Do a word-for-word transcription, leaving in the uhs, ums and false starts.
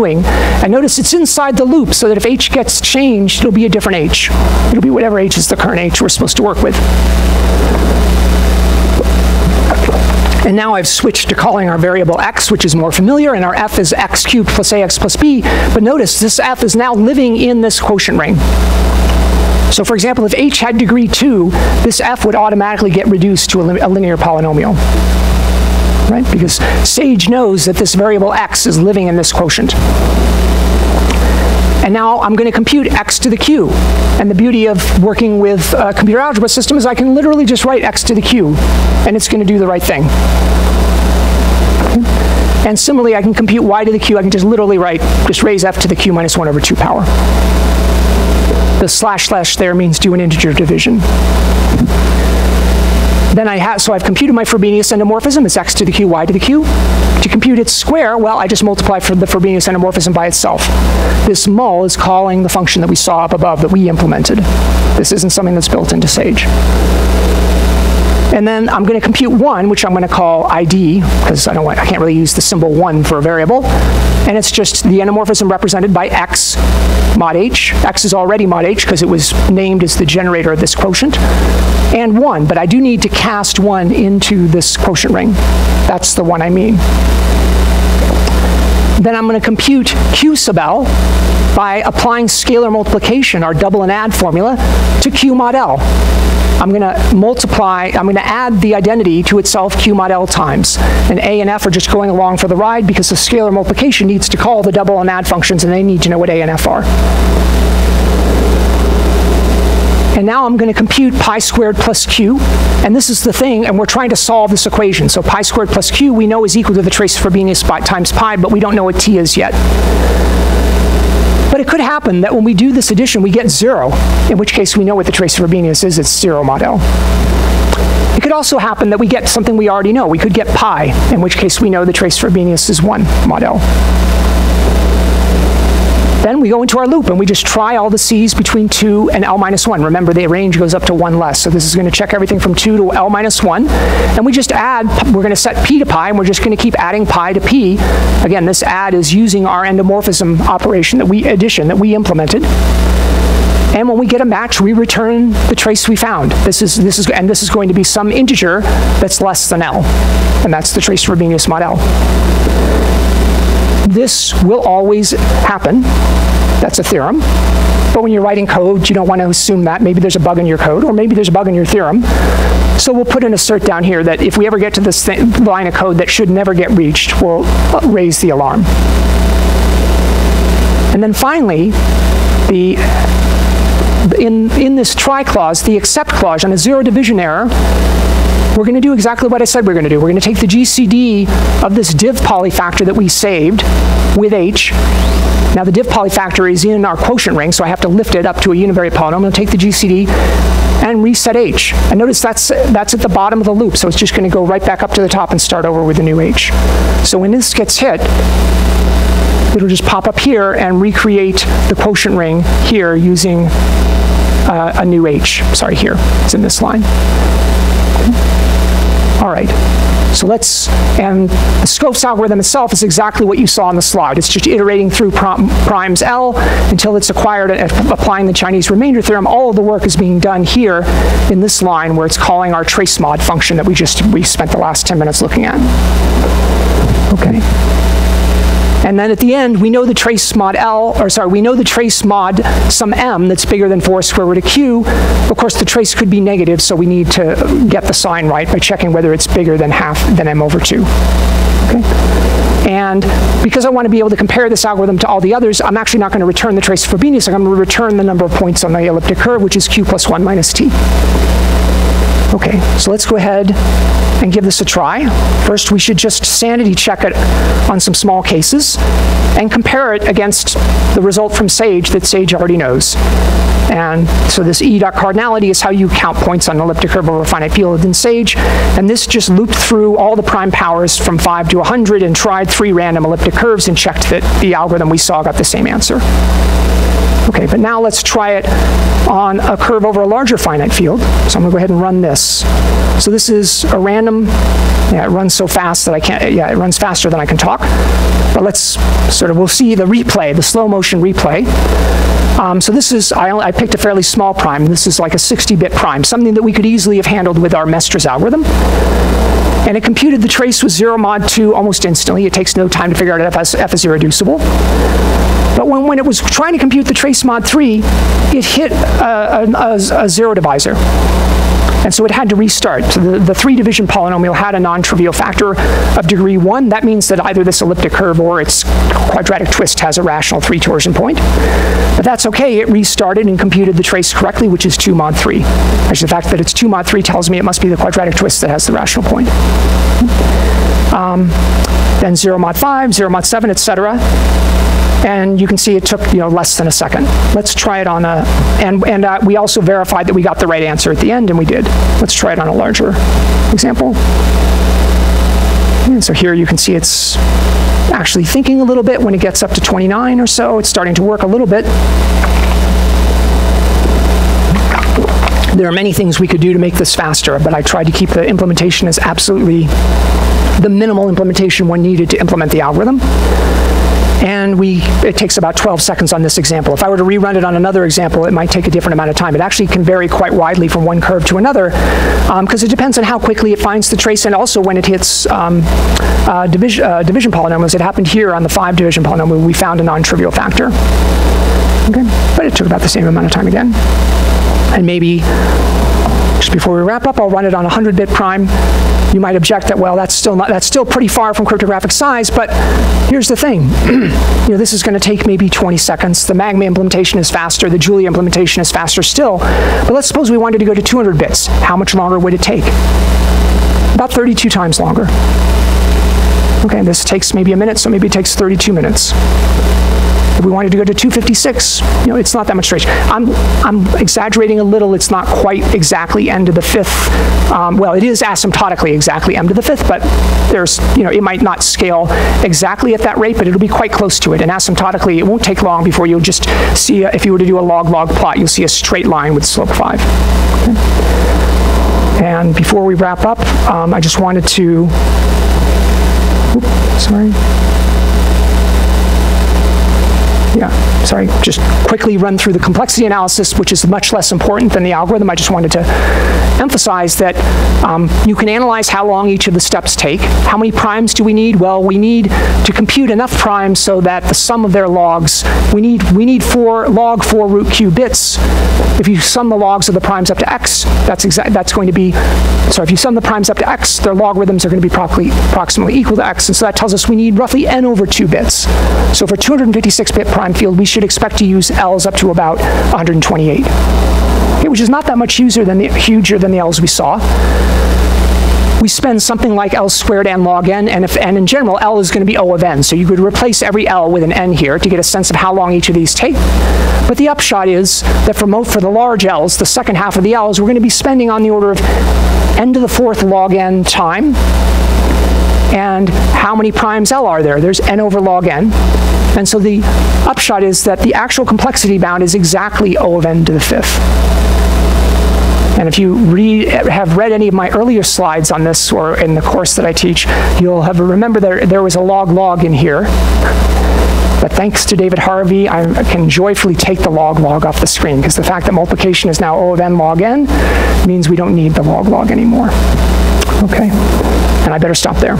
doing. And notice it's inside the loop so that if h gets changed, it'll be a different h. It'll be whatever h is the current h we're supposed to work with. And now I've switched to calling our variable x, which is more familiar, and our f is x cubed plus ax plus b. But notice this f is now living in this quotient ring. So for example, if h had degree two, this f would automatically get reduced to a, li a linear polynomial. Right? Because SAGE knows that this variable x is living in this quotient. And now I'm going to compute x to the q. And the beauty of working with a computer algebra system is I can literally just write x to the q, and it's going to do the right thing. And similarly, I can compute y to the q. I can just literally write, just raise f to the q minus one over two power. The slash slash there means do an integer division. Then I have, so I've computed my Frobenius endomorphism. It's x to the q, y to the q. To compute its square, well, I just multiply for the Frobenius endomorphism by itself. This mul is calling the function that we saw up above that we implemented. This isn't something that's built into SAGE. And then I'm going to compute one, which I'm going to call I D, because I don't want, I can't really use the symbol one for a variable. And it's just the endomorphism represented by x mod h. X is already mod h because it was named as the generator of this quotient. And one, but I do need to cast one into this quotient ring. That's the one I mean. Then I'm going to compute q sub l by applying scalar multiplication, our double and add formula, to q mod l. I'm going to multiply, I'm going to add the identity to itself q mod l times. And a and f are just going along for the ride because the scalar multiplication needs to call the double and add functions, and they need to know what a and f are. And now I'm going to compute pi squared plus q. And this is the thing, and we're trying to solve this equation. So pi squared plus q we know is equal to the trace of Frobenius times pi, but we don't know what t is yet. But it could happen that when we do this addition, we get zero, in which case we know what the trace of Frobenius is. It's zero mod L. It could also happen that we get something we already know. We could get pi, in which case we know the trace of Frobenius is one mod L. Then we go into our loop, and we just try all the c's between two and L minus one. Remember, the range goes up to one less. So this is going to check everything from two to L minus one. And we just add. We're going to set p to pi, and we're just going to keep adding pi to p. Again, this add is using our endomorphism operation, that we addition that we implemented. And when we get a match, we return the trace we found. This is, this is, and this is going to be some integer that's less than L. And that's the trace of Frobenius mod L. This will always happen. That's a theorem. But when you're writing code, you don't want to assume that. Maybe there's a bug in your code, or maybe there's a bug in your theorem. So we'll put an assert down here that if we ever get to this line of code that should never get reached, we'll raise the alarm. And then finally, the in, in this try clause, the except clause, on a zero division error, we're going to do exactly what I said we're going to do. We're going to take the G C D of this div polyfactor that we saved with h. Now the div polyfactor is in our quotient ring, so I have to lift it up to a univariate polynomial, take the G C D, and reset h. And notice that's, that's at the bottom of the loop, so it's just going to go right back up to the top and start over with the new h. So when this gets hit, it'll just pop up here and recreate the quotient ring here using uh, a new h. Sorry, here. It's in this line. All right, so let's, and the Schoof's algorithm itself is exactly what you saw on the slide. It's just iterating through prim primes L until it's acquired, and applying the Chinese remainder theorem. All of the work is being done here in this line where it's calling our trace mod function that we just, we spent the last ten minutes looking at. Okay. And then at the end, we know the trace mod L, or sorry, we know the trace mod some m that's bigger than four square root of q. Of course, the trace could be negative, so we need to get the sign right by checking whether it's bigger than half, than m over two. Okay? And because I want to be able to compare this algorithm to all the others, I'm actually not going to return the trace of Frobenius. I'm going to return the number of points on the elliptic curve, which is q plus one minus t. Okay, so let's go ahead and give this a try. First, we should just sanity check it on some small cases and compare it against the result from SAGE that SAGE already knows. And so this E dot cardinality is how you count points on an elliptic curve over a finite field in SAGE. And this just looped through all the prime powers from five to one hundred and tried three random elliptic curves and checked that the algorithm we saw got the same answer. Okay, but now let's try it on a curve over a larger finite field. So I'm going to go ahead and run this. So this is a random, yeah, it runs so fast that I can't, yeah, it runs faster than I can talk. But let's sort of, we'll see the replay, the slow motion replay. Um, so this is, I, only, I picked a fairly small prime. This is like a sixty bit prime, something that we could easily have handled with our Mestres algorithm. And it computed the trace with zero mod two almost instantly. It takes no time to figure out if f is irreducible. But when, when it was trying to compute the trace mod three, it hit a, a, a zero divisor. And so it had to restart. So the, the three-division polynomial had a non-trivial factor of degree one. That means that either this elliptic curve or its quadratic twist has a rational three torsion point. But that's okay. It restarted and computed the trace correctly, which is two mod three. Actually, the fact that it's two mod three tells me it must be the quadratic twist that has the rational point. Um, then zero mod five, zero mod seven, et cetera. And you can see it took, you know, less than a second. Let's try it on a, and, and uh, we also verified that we got the right answer at the end, and we did. Let's try it on a larger example. And so here you can see it's actually thinking a little bit. When it gets up to twenty-nine or so, it's starting to work a little bit. There are many things we could do to make this faster, but I tried to keep the implementation as absolutely the minimal implementation one needed to implement the algorithm. And we, it takes about twelve seconds on this example. If I were to rerun it on another example, it might take a different amount of time. It actually can vary quite widely from one curve to another, because um, it depends on how quickly it finds the trace, and also when it hits um, uh, division, uh, division polynomials. It happened here on the five division polynomial. We found a non-trivial factor. Okay, but it took about the same amount of time again. And maybe, just before we wrap up, I'll run it on a hundred bit prime. You might object that, well, that's still not, that's still pretty far from cryptographic size, but here's the thing. You know, this is going to take maybe twenty seconds. The Magma implementation is faster. The Julia implementation is faster still. But let's suppose we wanted to go to two hundred bits. How much longer would it take? About thirty-two times longer. Okay, this takes maybe a minute, so maybe it takes thirty-two minutes. If we wanted to go to two fifty-six, you know, it's not that much trace. I'm, I'm exaggerating a little. It's not quite exactly m to the fifth. Um, well, it is asymptotically exactly m to the fifth, but there's, you know, it might not scale exactly at that rate, but it'll be quite close to it. And asymptotically, it won't take long before you'll just see, a, if you were to do a log-log plot, you'll see a straight line with slope five. Okay. And before we wrap up, um, I just wanted to, oops, sorry. Yeah, sorry, just quickly run through the complexity analysis, which is much less important than the algorithm. I just wanted to emphasize that um, you can analyze how long each of the steps take. How many primes do we need? Well, we need to compute enough primes so that the sum of their logs, we need, we need four, log four root q bits. If you sum the logs of the primes up to x, that's, that's going to be, so if you sum the primes up to x, their logarithms are going to be properly, approximately equal to x, and so that tells us we need roughly n over two bits. So for two hundred fifty-six bit prime field, we should expect to use L's up to about one hundred twenty-eight, okay, which is not that much huger than the, huger than the L's we saw. We spend something like L squared n log n, and, if, and in general, L is going to be O of n. So you could replace every L with an n here to get a sense of how long each of these take. But the upshot is that for, mo for the large L's, the second half of the L's, we're going to be spending on the order of n to the fourth log n time. And how many primes L are there? There's n over log n. And so the upshot is that the actual complexity bound is exactly O of n to the fifth. And if you read, have read any of my earlier slides on this, or in the course that I teach, you'll have remember there, there was a log-log in here. But thanks to David Harvey, I can joyfully take the log-log off the screen, because the fact that multiplication is now O of n log n means we don't need the log-log anymore. Okay, and I better stop there.